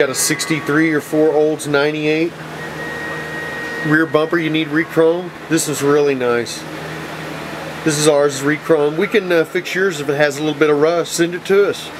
Got a 63 or 4 Olds 98. Rear bumper you need re-chrome. This is really nice. This is ours, re-chrome. We can fix yours if it has a little bit of rust. Send it to us.